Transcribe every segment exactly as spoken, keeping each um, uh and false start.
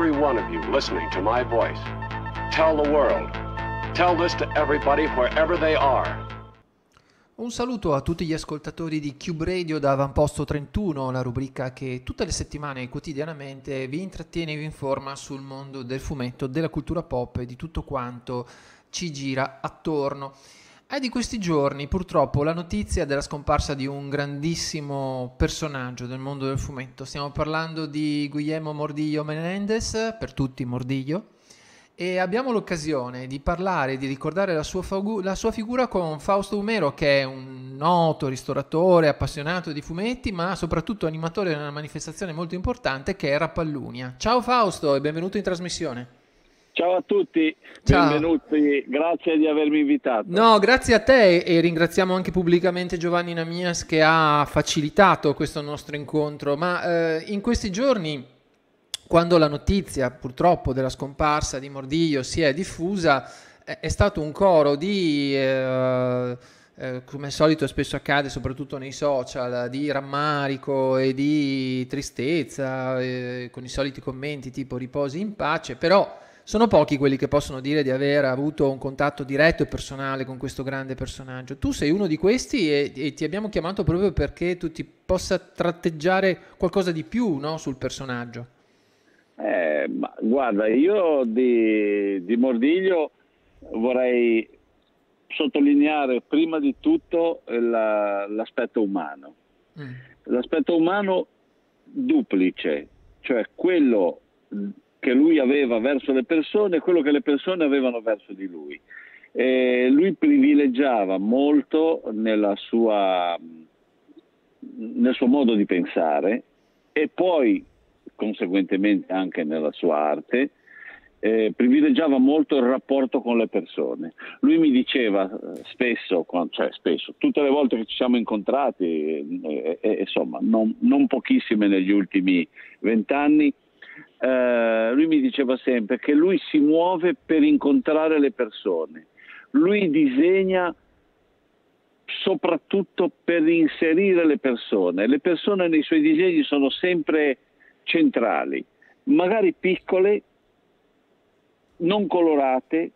every one of you listening to my voice. Tell the world. Tell this to everybody wherever they are. Un saluto a tutti gli ascoltatori di Cube Radio da Avamposto trentuno, la rubrica che tutte le settimane quotidianamente vi intrattiene e vi informa sul mondo del fumetto, della cultura pop e di tutto quanto ci gira attorno. È di questi giorni purtroppo la notizia della scomparsa di un grandissimo personaggio del mondo del fumetto. Stiamo parlando di Guillermo Mordillo Menendez, per tutti Mordillo. E abbiamo l'occasione di parlare, di ricordare la sua, fagu- la sua figura con Fausto Umerio, che è un noto ristoratore, appassionato di fumetti, ma soprattutto animatore di una manifestazione molto importante che è Rapalloonia. Ciao Fausto e benvenuto in trasmissione. Ciao a tutti, ciao. Benvenuti, grazie di avermi invitato. No, grazie a te e ringraziamo anche pubblicamente Giovanni Namias che ha facilitato questo nostro incontro, ma eh, in questi giorni, quando la notizia purtroppo della scomparsa di Mordillo si è diffusa, è stato un coro di, eh, eh, come al solito spesso accade soprattutto nei social, di rammarico e di tristezza, eh, con i soliti commenti tipo riposi in pace, però sono pochi quelli che possono dire di aver avuto un contatto diretto e personale con questo grande personaggio. Tu sei uno di questi e, e ti abbiamo chiamato proprio perché tu ti possa tratteggiare qualcosa di più, no, sul personaggio. Eh, ma guarda, io di, di Mordillo vorrei sottolineare prima di tutto la, l'aspetto umano, mm. l'aspetto umano duplice, cioè quello che lui aveva verso le persone e quello che le persone avevano verso di lui. E lui privilegiava molto nella sua, nel suo modo di pensare e poi conseguentemente anche nella sua arte, eh, privilegiava molto il rapporto con le persone. Lui mi diceva spesso, cioè spesso, tutte le volte che ci siamo incontrati, eh, eh, insomma, non, non pochissime negli ultimi vent'anni, eh, lui mi diceva sempre che lui si muove per incontrare le persone. Lui disegna soprattutto per inserire le persone. Le persone nei suoi disegni sono sempre centrali, magari piccole, non colorate,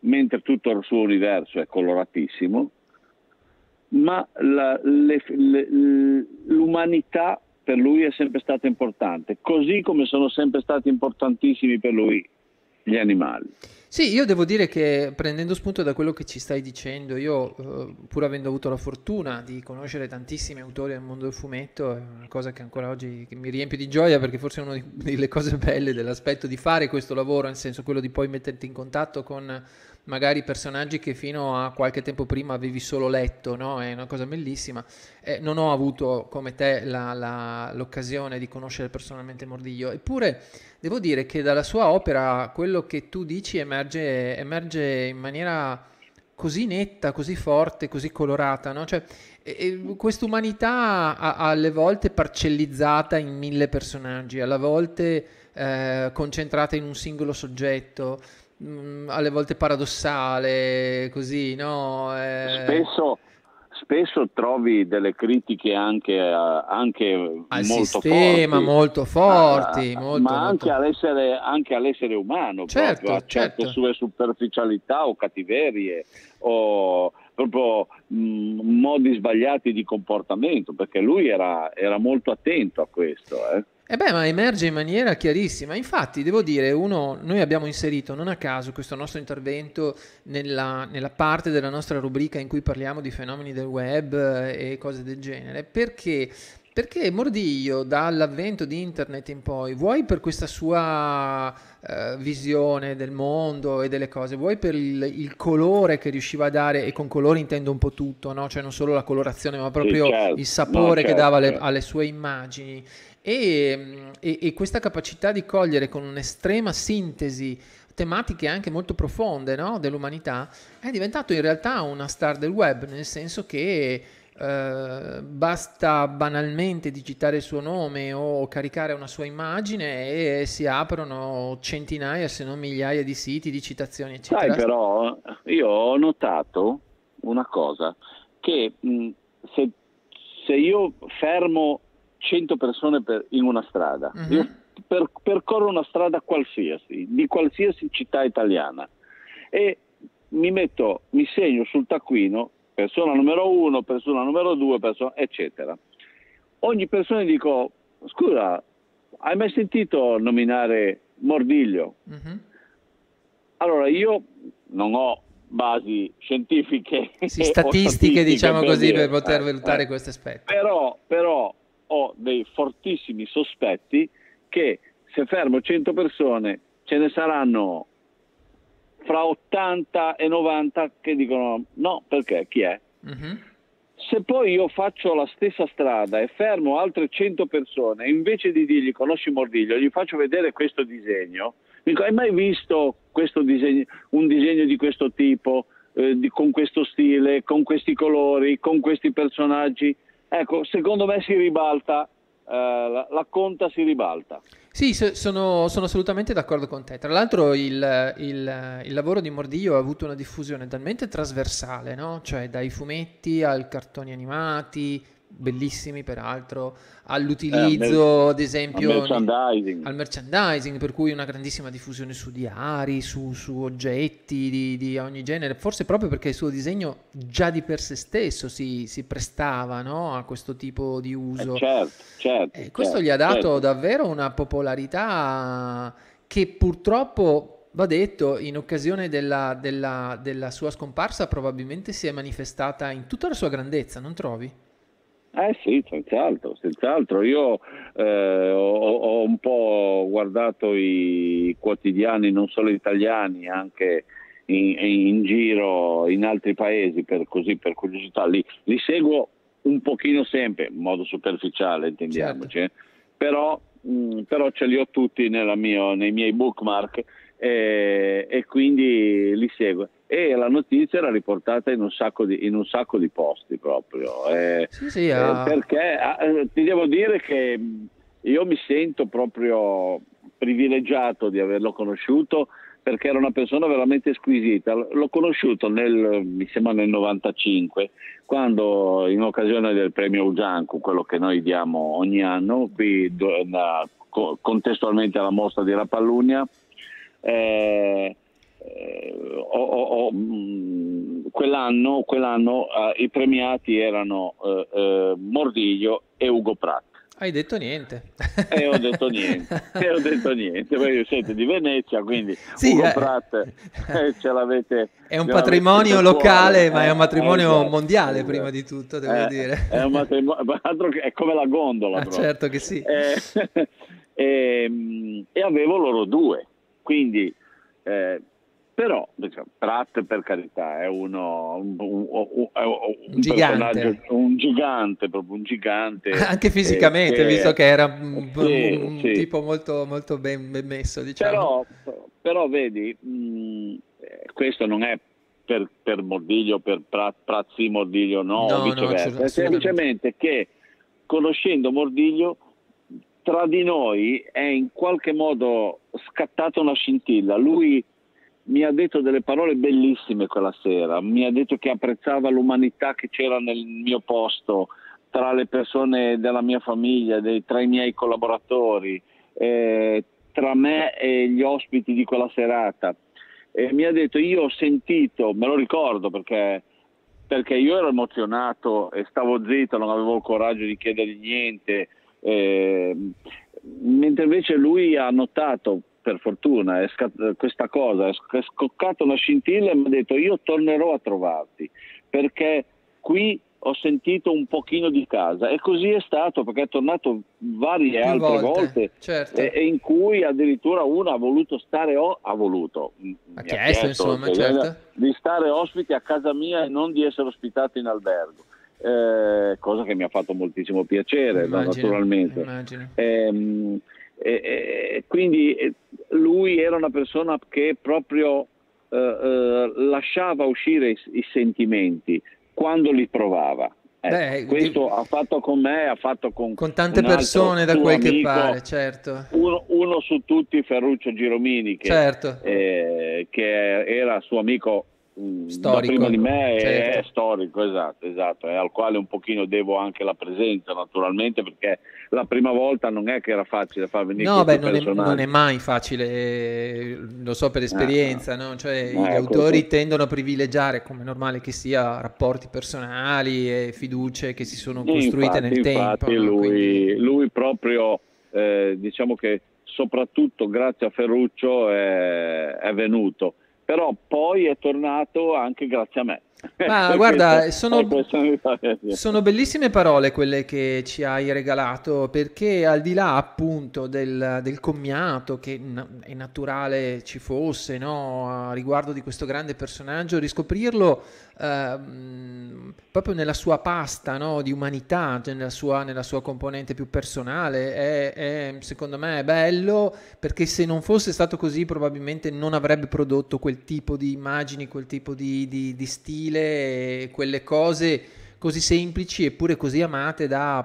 mentre tutto il suo universo è coloratissimo, ma la, le, le, l'umanità per lui è sempre stata importante, così come sono sempre stati importantissimi per lui gli animali. Sì, io devo dire che prendendo spunto da quello che ci stai dicendo, io eh, pur avendo avuto la fortuna di conoscere tantissimi autori del mondo del fumetto, è una cosa che ancora oggi mi riempie di gioia, perché forse è una delle cose belle dell'aspetto di fare questo lavoro, nel senso quello di poi metterti in contatto con magari personaggi che fino a qualche tempo prima avevi solo letto, no? È una cosa bellissima. Eh, non ho avuto come te la, la, l'occasione di conoscere personalmente Mordillo, eppure devo dire che dalla sua opera quello che tu dici emerge Emerge, emerge in maniera così netta, così forte, così colorata, no? Cioè, quest'umanità alle volte parcellizzata in mille personaggi, alle volte eh, concentrata in un singolo soggetto, mh, alle volte paradossale, così, no? Eh... Spesso, spesso trovi delle critiche anche, a, anche al molto sistema, forti, molto forti, ma, molto, ma anche, molto... All'essere, anche all'essere umano, certo, proprio, a certo. certe sue superficialità o cattiverie o proprio mh, modi sbagliati di comportamento, perché lui era, era molto attento a questo. Eh. E beh, ma emerge in maniera chiarissima. Infatti, devo dire, uno, noi abbiamo inserito non a caso questo nostro intervento nella, nella parte della nostra rubrica in cui parliamo di fenomeni del web e cose del genere, perché, perché Mordillo, dall'avvento di internet in poi, vuoi per questa sua eh, visione del mondo e delle cose, vuoi per il, il colore che riusciva a dare, e con colore intendo un po' tutto, no? Cioè non solo la colorazione, ma proprio sì, certo. il sapore no, certo. che dava le, alle sue immagini. E, e, e questa capacità di cogliere con un'estrema sintesi tematiche anche molto profonde, no, dell'umanità, è diventato in realtà una star del web, nel senso che eh, basta banalmente digitare il suo nome o caricare una sua immagine e si aprono centinaia se non migliaia di siti, di citazioni eccetera. Sai, però io ho notato una cosa, che mh, se, se io fermo cento persone per, in una strada, uh-huh. io per, percorro una strada qualsiasi, di qualsiasi città italiana, e mi metto, mi segno sul taccuino persona numero uno, persona numero due, persona, eccetera. Ogni persona dico, scusa, hai mai sentito nominare Mordiglio? Mm-hmm. Allora, io non ho basi scientifiche, sì, statistiche, statistiche, diciamo per così, dire, per poter eh, valutare eh, questo aspetto. Però, però ho dei fortissimi sospetti che se fermo cento persone ce ne saranno fra ottanta e novanta che dicono no, perché chi è? Mm-hmm. Se poi io faccio la stessa strada e fermo altre cento persone, invece di dirgli conosci Mordillo, gli faccio vedere questo disegno, dico hai mai visto questo disegno, un disegno di questo tipo, eh, di, con questo stile, con questi colori, con questi personaggi? Ecco, secondo me si ribalta, eh, la, la conta si ribalta. Sì, sono, sono assolutamente d'accordo con te. Tra l'altro il, il, il lavoro di Mordillo ha avuto una diffusione talmente trasversale, no? Cioè dai fumetti ai cartoni animati, bellissimi peraltro, all'utilizzo eh, ad esempio al merchandising. al merchandising, per cui una grandissima diffusione su diari, su, su oggetti di, di ogni genere, forse proprio perché il suo disegno già di per sé stesso si, si prestava, no? A questo tipo di uso. Eh, certo, certo, e questo certo, gli ha dato certo. davvero una popolarità che purtroppo, va detto, in occasione della, della, della sua scomparsa probabilmente si è manifestata in tutta la sua grandezza, non trovi? Eh sì, senz'altro, senz'altro. Io eh, ho, ho un po' guardato i quotidiani, non solo italiani, anche in, in giro in altri paesi, per così, per curiosità. Li, li seguo un pochino sempre, in modo superficiale, intendiamoci, certo. eh? però, mh, però ce li ho tutti nella mia, nei miei bookmark, eh, e quindi li seguo. E la notizia era riportata in un sacco di, in un sacco di posti proprio. Eh, sì, sì, ah. eh, perché eh, ti devo dire che io mi sento proprio privilegiato di averlo conosciuto, perché era una persona veramente squisita. L'ho conosciuto nel, mi sembra nel novantacinque, quando in occasione del premio Ugiancu, quello che noi diamo ogni anno, qui da, co- contestualmente alla mostra di Rapalloonia, eh, Eh, oh, oh, oh, quell'anno, quell'anno eh, i premiati erano eh, eh, Mordillo e Hugo Pratt. Hai detto niente. E eh, ho detto niente, e eh, ho detto niente. Voi io siete di Venezia, quindi sì, Hugo eh. Pratt eh, ce l'avete. È un patrimonio locale, eh, ma è un patrimonio eh, mondiale eh, prima eh, di tutto, devo eh, dire. È un matrimonio, è come la gondola. Ah, certo che sì. Eh, e, e avevo loro due, quindi... Eh, però diciamo, Pratt per carità è uno un, un, un, un personaggio, un gigante, proprio un gigante anche fisicamente, eh, che, visto che era un, sì, un sì. tipo molto, molto ben, ben messo, diciamo. Però, però vedi, mh, questo non è per, per Mordillo, per Pratt, Pratt sì, Mordillo no, no viceversa, no, è semplicemente che conoscendo Mordillo tra di noi è in qualche modo scattata una scintilla. Lui mi ha detto delle parole bellissime quella sera, mi ha detto che apprezzava l'umanità che c'era nel mio posto, tra le persone della mia famiglia, dei, tra i miei collaboratori, eh, tra me e gli ospiti di quella serata. Eh, mi ha detto, io ho sentito, me lo ricordo perché, perché io ero emozionato e stavo zitto, non avevo il coraggio di chiedergli niente, eh, mentre invece lui ha notato, per fortuna, è scatt- questa cosa è sc- scoccata una scintilla e mi ha detto io tornerò a trovarti perché qui ho sentito un pochino di casa, e così è stato, perché è tornato varie Più altre volte, volte certo. e-, e in cui addirittura uno ha voluto stare o- ha voluto ha chiesto, insomma, certo. di stare ospiti a casa mia e non di essere ospitato in albergo, eh, cosa che mi ha fatto moltissimo piacere, immagino, naturalmente immagino. Ehm, E, e, quindi lui era una persona che proprio eh, eh, lasciava uscire i, i sentimenti quando li provava. Eh, Beh, questo di... ha fatto con me, ha fatto con, con tante persone, da quel amico, che pare, certo. Uno, uno su tutti, Ferruccio Giromini, che, certo. eh, che era suo amico storico, prima di me certo. è storico, esatto, esatto, e al quale un pochino devo anche la presenza, naturalmente, perché la prima volta non è che era facile far venire no, questo beh, personaggio. No, non è mai facile, lo so per esperienza, ah, no? Cioè, no, gli autori questo. tendono a privilegiare, come è normale che sia, rapporti personali e fiducie che si sono sì, costruite infatti, nel infatti tempo. Lui, no? Quindi... lui proprio, eh, diciamo che soprattutto grazie a Ferruccio è, è venuto. Però poi è tornato anche grazie a me. Ma guarda, questo, sono, sono bellissime parole quelle che ci hai regalato, perché al di là appunto del, del commiato che è naturale ci fosse, no? A riguardo di questo grande personaggio, riscoprirlo eh, proprio nella sua pasta, no? Di umanità, cioè nella sua, nella sua componente più personale, è, è, secondo me è bello, perché se non fosse stato così probabilmente non avrebbe prodotto quel tipo di immagini, quel tipo di, di, di stile, e quelle cose così semplici eppure così amate da,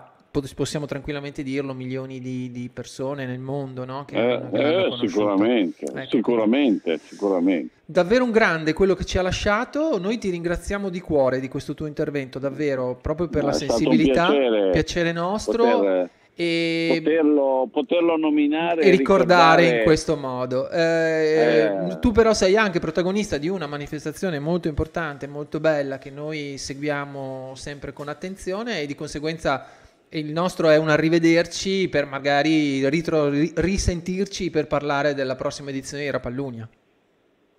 possiamo tranquillamente dirlo, milioni di, di persone nel mondo, no? Che eh, eh, sicuramente, ecco. sicuramente, sicuramente. Davvero un grande quello che ci ha lasciato, noi ti ringraziamo di cuore di questo tuo intervento, davvero, proprio per Ma la sensibilità, piacere, piacere nostro. Poter... E poterlo, poterlo nominare e ricordare, ricordare in questo modo. eh, eh. Tu però sei anche protagonista di una manifestazione molto importante, molto bella, che noi seguiamo sempre con attenzione, e di conseguenza il nostro è un arrivederci per magari ritro- risentirci per parlare della prossima edizione di Rapalloonia.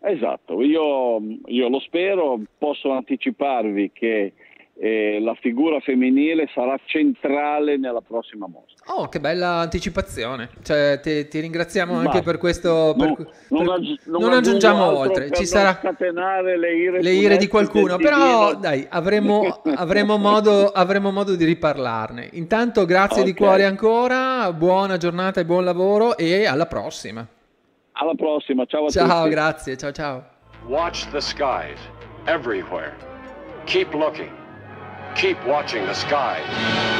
Esatto, io, io lo spero, posso anticiparvi che e la figura femminile sarà centrale nella prossima mostra. Oh, che bella anticipazione, cioè, te, ti ringraziamo Basta. anche per questo, per, non, per, non, aggi- non, non aggiungiamo oltre, ci sarà le ire, le ire di qualcuno, però divino. dai, avremo, avremo, modo, avremo modo di riparlarne. Intanto grazie okay. di cuore ancora, buona giornata e buon lavoro, e alla prossima. Alla prossima, ciao a ciao, tutti. Ciao, grazie, ciao ciao. Watch the skies everywhere. Keep looking. Keep watching the skies.